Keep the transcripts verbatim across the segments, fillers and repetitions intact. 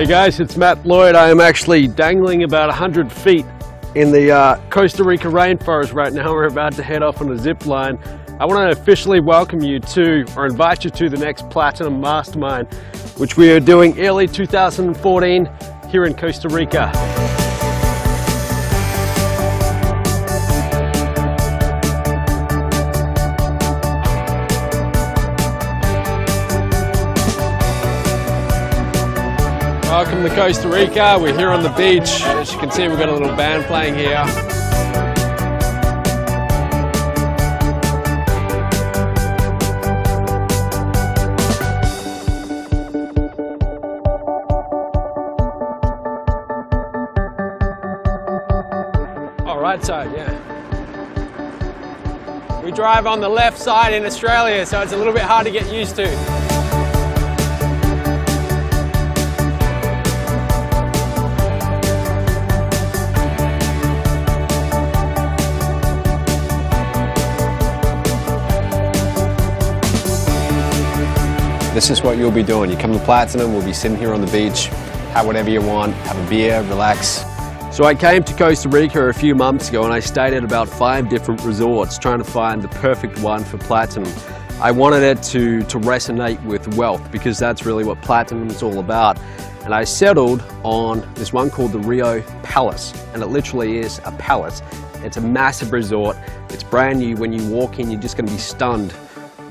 Hey guys, it's Matt Lloyd. I am actually dangling about one hundred feet in the uh, Costa Rica rainforest right now. We're about to head off on a zip line. I want to officially welcome you to, or invite you to, the next Platinum Mastermind, which we are doing early two thousand fourteen here in Costa Rica. Welcome to Costa Rica. We're here on the beach. As you can see, we've got a little band playing here. Oh, right side, yeah. We drive on the left side in Australia, so it's a little bit hard to get used to. This is what you'll be doing. You come to Platinum, we'll be sitting here on the beach, have whatever you want, have a beer, relax. So I came to Costa Rica a few months ago and I stayed at about five different resorts trying to find the perfect one for Platinum. I wanted it to, to resonate with wealth, because that's really what Platinum is all about. And I settled on this one called the Rio Palace, and it literally is a palace. It's a massive resort. It's brand new. When you walk in, you're just going to be stunned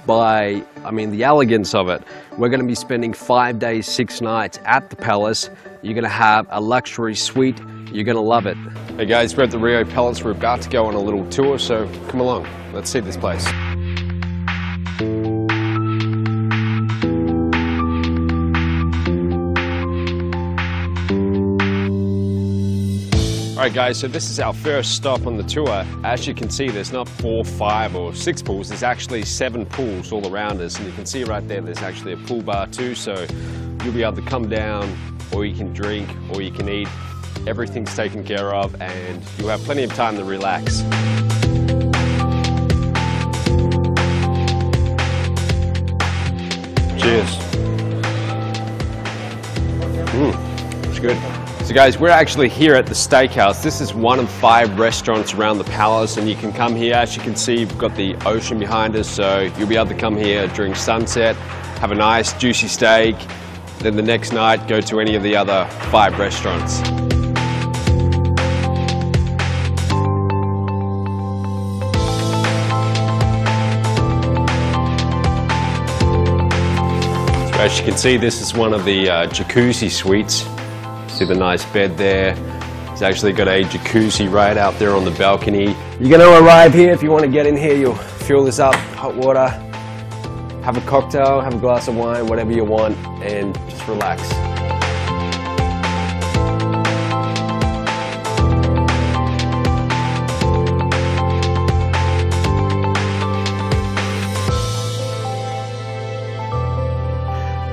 by, I mean, the elegance of it. We're going to be spending five days, six nights at the palace. You're going to have a luxury suite. You're going to love it. Hey guys, we're at the Rio Palace. We're about to go on a little tour, so come along. Let's see this place. All right guys, so this is our first stop on the tour. As you can see, there's not four, five or six pools, there's actually seven pools all around us. And you can see right there, there's actually a pool bar too, so you'll be able to come down, or you can drink, or you can eat. Everything's taken care of and you'll have plenty of time to relax. Cheers. Mm, it's good. So guys, we're actually here at the steakhouse. This is one of five restaurants around the palace, and you can come here. As you can see, we've got the ocean behind us, so you'll be able to come here during sunset, have a nice juicy steak, then the next night go to any of the other five restaurants. So as you can see, this is one of the uh, jacuzzi suites. See the nice bed there. It's actually got a jacuzzi right out there on the balcony. You're going to arrive here. If you want to get in here, you'll fuel this up, hot water, have a cocktail, have a glass of wine, whatever you want, and just relax.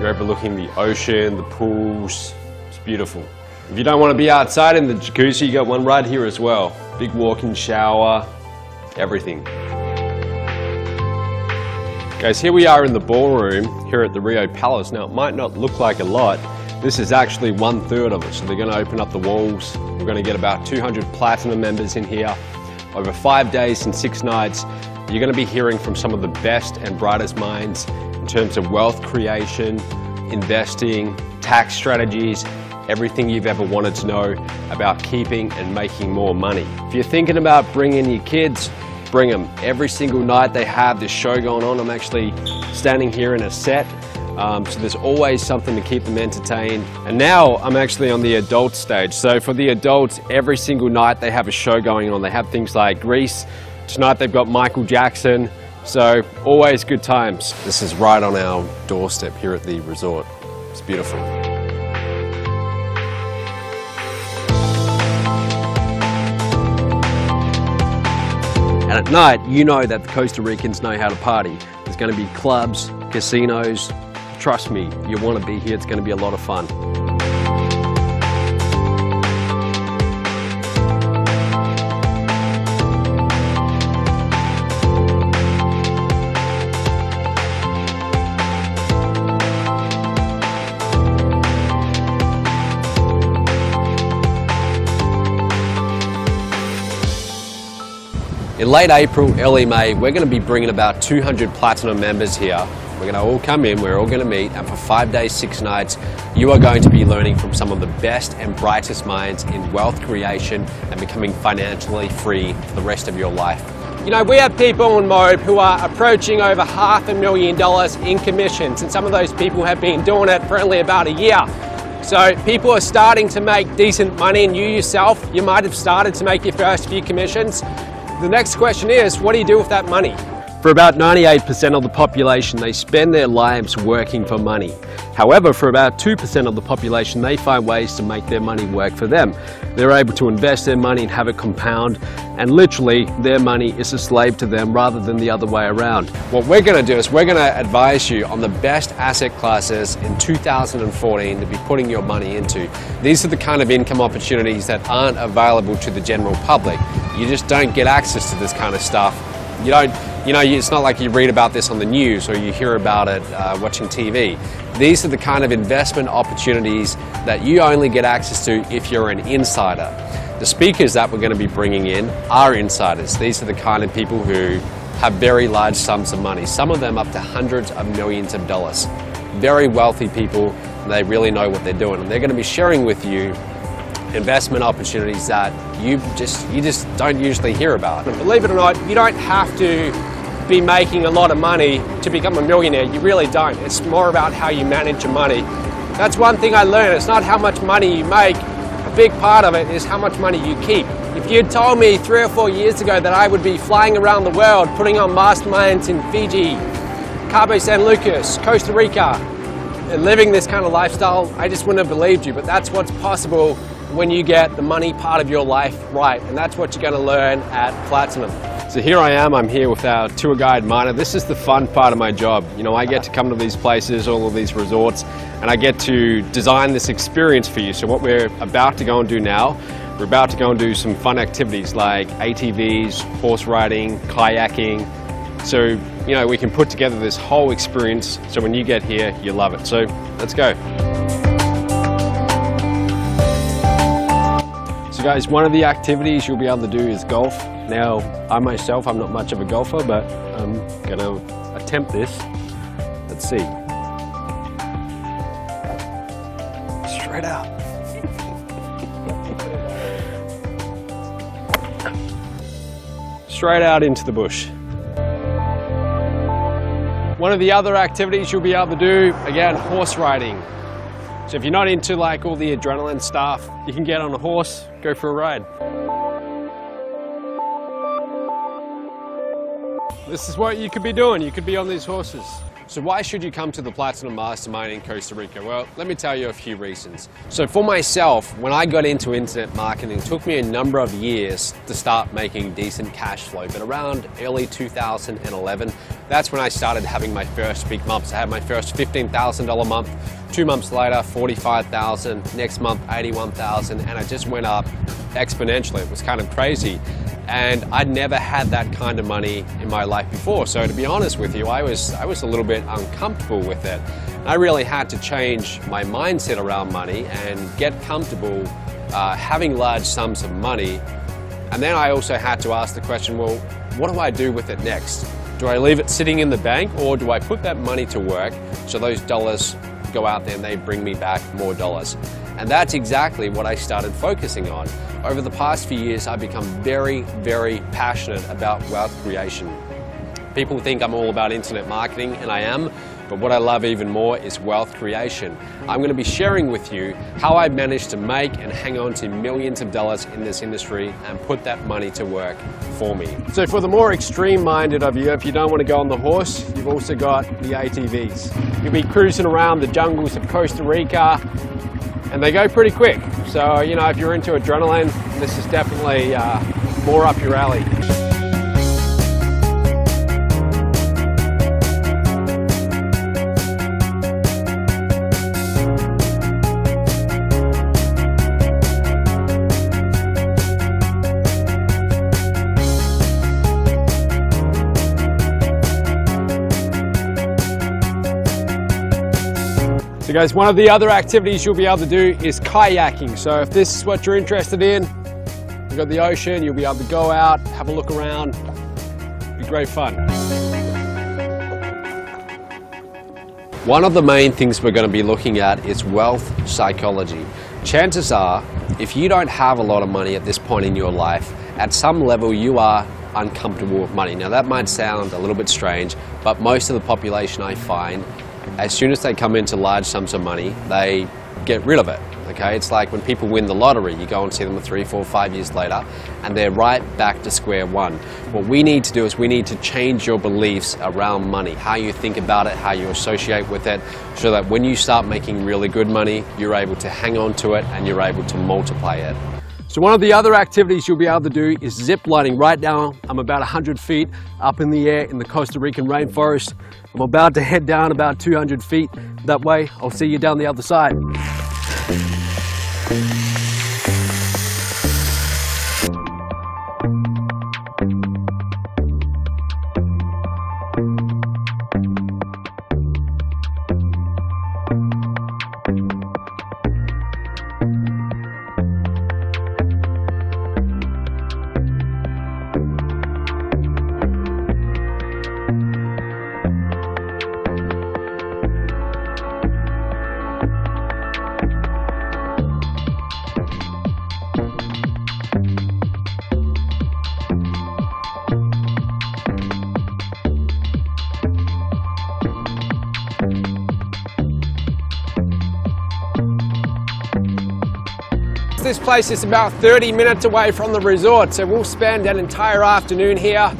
You're overlooking the ocean, the pools. Beautiful. If you don't want to be outside in the jacuzzi, you got one right here as well. Big walk-in shower, everything. Guys, here we are in the ballroom here at the Rio Palace. Now, it might not look like a lot. This is actually one third of it. So they're going to open up the walls. We're going to get about two hundred Platinum members in here. Over five days and six nights, you're going to be hearing from some of the best and brightest minds in terms of wealth creation, investing, tax strategies, everything you've ever wanted to know about keeping and making more money. If you're thinking about bringing your kids, bring them. Every single night they have this show going on. I'm actually standing here in a set, um, so there's always something to keep them entertained. And now I'm actually on the adult stage. So for the adults, every single night they have a show going on. They have things like Grease. Tonight they've got Michael Jackson. So always good times. This is right on our doorstep here at the resort. It's beautiful. And at night, you know that the Costa Ricans know how to party. There's going to be clubs, casinos. Trust me, you want to be here. It's going to be a lot of fun. In late April, early May, we're going to be bringing about two hundred Platinum members here. We're going to all come in, we're all going to meet, and for five days, six nights, you are going to be learning from some of the best and brightest minds in wealth creation and becoming financially free for the rest of your life. You know, we have people in MOBE who are approaching over half a million dollars in commissions, and some of those people have been doing it for only about a year. So people are starting to make decent money, and you yourself, you might have started to make your first few commissions. The next question is, what do you do with that money? For about ninety-eight percent of the population, they spend their lives working for money. However, for about two percent of the population, they find ways to make their money work for them. They're able to invest their money and have it compound, and literally their money is a slave to them rather than the other way around. What we're going to do is we're going to advise you on the best asset classes in two thousand fourteen to be putting your money into. These are the kind of income opportunities that aren't available to the general public. You just don't get access to this kind of stuff. You don't, you know, it's not like you read about this on the news or you hear about it uh, watching T V. These are the kind of investment opportunities that you only get access to if you're an insider. The speakers that we're going to be bringing in are insiders. These are the kind of people who have very large sums of money, some of them up to hundreds of millions of dollars. Very wealthy people, and they really know what they're doing, and they're going to be sharing with you investment opportunities that you just you just don't usually hear about. And believe it or not, you don't have to be making a lot of money to become a millionaire. You really don't. It's more about how you manage your money. That's one thing I learned. It's not how much money you make. A big part of it is how much money you keep. If you'd told me three or four years ago that I would be flying around the world, putting on masterminds in Fiji, Cabo San Lucas, Costa Rica, and living this kind of lifestyle, I just wouldn't have believed you. But that's what's possible when you get the money part of your life right, and that's what you're going to learn at Platinum. So here I am, I'm here with our tour guide, Marta. This is the fun part of my job. You know, I get to come to these places, all of these resorts, and I get to design this experience for you. So what we're about to go and do now, we're about to go and do some fun activities like A T Vs, horse riding, kayaking. So, you know, we can put together this whole experience so when you get here, you love it. So let's go. So guys, one of the activities you'll be able to do is golf. Now, I myself, I'm not much of a golfer, but I'm going to attempt this. Let's see. Straight out. Straight out into the bush. One of the other activities you'll be able to do, again, horse riding. So if you're not into like all the adrenaline stuff, you can get on a horse, go for a ride. This is what you could be doing. You could be on these horses. So why should you come to the Platinum Mastermind in Costa Rica? Well, let me tell you a few reasons. So for myself, when I got into internet marketing, it took me a number of years to start making decent cash flow. But around early two thousand eleven, that's when I started having my first big months. I had my first fifteen thousand dollar month. Two months later, forty-five thousand dollars. Next month, eighty-one thousand dollars. And I just went up exponentially. It was kind of crazy. And I'd never had that kind of money in my life before. So to be honest with you, I was, I was a little bit uncomfortable with it. I really had to change my mindset around money and get comfortable uh, having large sums of money. And then I also had to ask the question, well, what do I do with it next? Do I leave it sitting in the bank, or do I put that money to work so those dollars go out there and they bring me back more dollars? And that's exactly what I started focusing on. Over the past few years, I've become very, very passionate about wealth creation. People think I'm all about internet marketing, and I am, but what I love even more is wealth creation. I'm going to be sharing with you how I managed to make and hang on to millions of dollars in this industry and put that money to work for me. So for the more extreme-minded of you, if you don't want to go on the horse, you've also got the A T Vs. You'll be cruising around the jungles of Costa Rica, and they go pretty quick. So, you know, if you're into adrenaline, this is definitely uh, more up your alley. So guys, one of the other activities you'll be able to do is kayaking. So if this is what you're interested in, You've got the ocean, you'll be able to go out, have a look around. It'll be great fun. One of the main things we're going to be looking at is wealth psychology. Chances are, if you don't have a lot of money at this point in your life, at some level you are uncomfortable with money. Now that might sound a little bit strange, but most of the population I find, as soon as they come into large sums of money, they get rid of it. Okay, it's like when people win the lottery, you go and see them three, four, five years later, and they're right back to square one. What we need to do is we need to change your beliefs around money, how you think about it, how you associate with it, so that when you start making really good money, you're able to hang on to it and you're able to multiply it. So one of the other activities you'll be able to do is zip lining. Right now, I'm about one hundred feet up in the air in the Costa Rican rainforest. I'm about to head down about two hundred feet. That way, I'll see you down the other side. This place is about thirty minutes away from the resort, so we'll spend an entire afternoon here.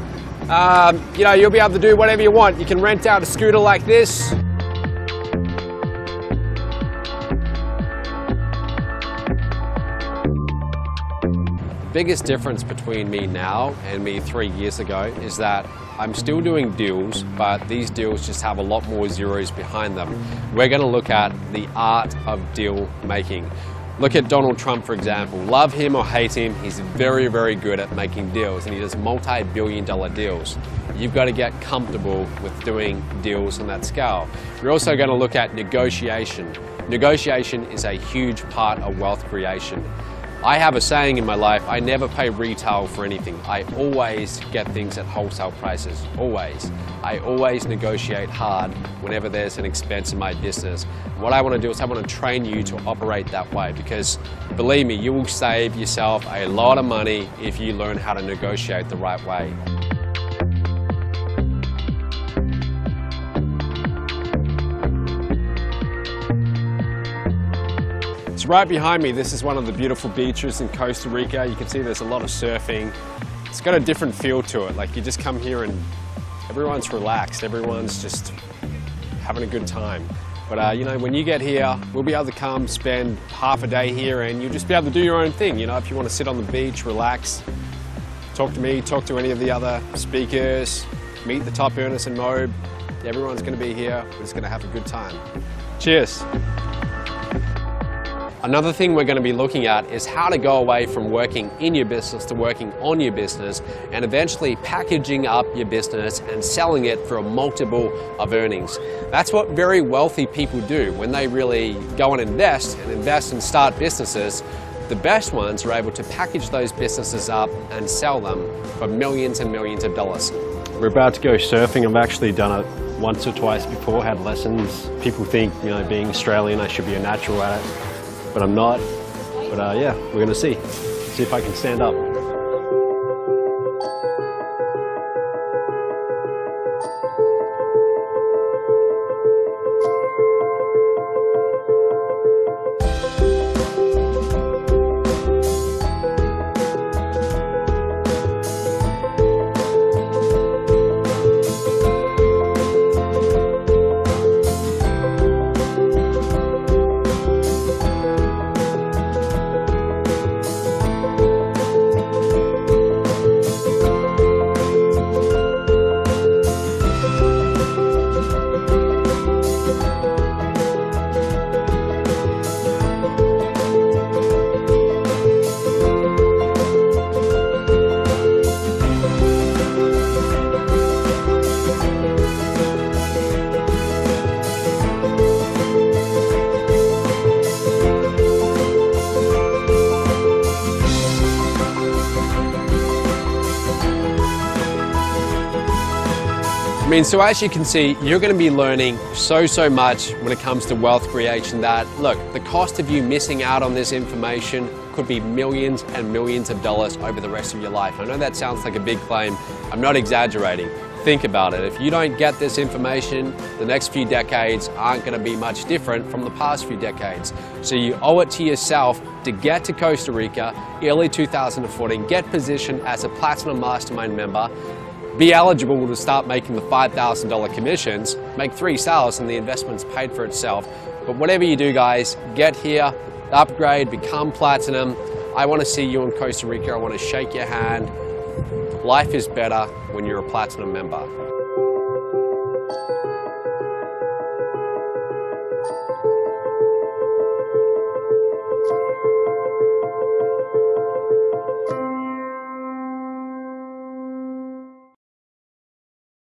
Um, you know, you'll be able to do whatever you want. You can rent out a scooter like this. The biggest difference between me now and me three years ago is that I'm still doing deals, but these deals just have a lot more zeros behind them. We're going to look at the art of deal making. Look at Donald Trump, for example. Love him or hate him, he's very, very good at making deals, and he does multi-billion dollar deals. You've got to get comfortable with doing deals on that scale. We're also going to look at negotiation. Negotiation is a huge part of wealth creation. I have a saying in my life, I never pay retail for anything. I always get things at wholesale prices, always. I always negotiate hard whenever there's an expense in my business. What I want to do is I want to train you to operate that way, because believe me, you will save yourself a lot of money if you learn how to negotiate the right way. Right behind me, this is one of the beautiful beaches in Costa Rica. You can see there's a lot of surfing. It's got a different feel to it. Like, you just come here and everyone's relaxed. Everyone's just having a good time. But uh, you know, when you get here, we'll be able to come spend half a day here and you'll just be able to do your own thing. You know, if you want to sit on the beach, relax, talk to me, talk to any of the other speakers, meet the top earners in MOBE. Everyone's going to be here. We're just going to have a good time. Cheers. Another thing we're going to be looking at is how to go away from working in your business to working on your business, and eventually packaging up your business and selling it for a multiple of earnings. That's what very wealthy people do when they really go and invest and invest and start businesses. The best ones are able to package those businesses up and sell them for millions and millions of dollars. We're about to go surfing. I've actually done it once or twice before, had lessons. People think, you know, being Australian, I should be a natural at it. But I'm not. But uh, yeah, we're gonna see. See if I can stand up. mean, so as you can see, you're going to be learning so, so much when it comes to wealth creation that, look, the cost of you missing out on this information could be millions and millions of dollars over the rest of your life. I know that sounds like a big claim. I'm not exaggerating. Think about it. If you don't get this information, the next few decades aren't going to be much different from the past few decades. So you owe it to yourself to get to Costa Rica early two thousand fourteen, get positioned as a Platinum Mastermind member, be eligible to start making the five thousand dollar commissions, make three sales, and the investment's paid for itself. But whatever you do, guys, get here, upgrade, become Platinum. I want to see you in Costa Rica. I want to shake your hand. Life is better when you're a Platinum member.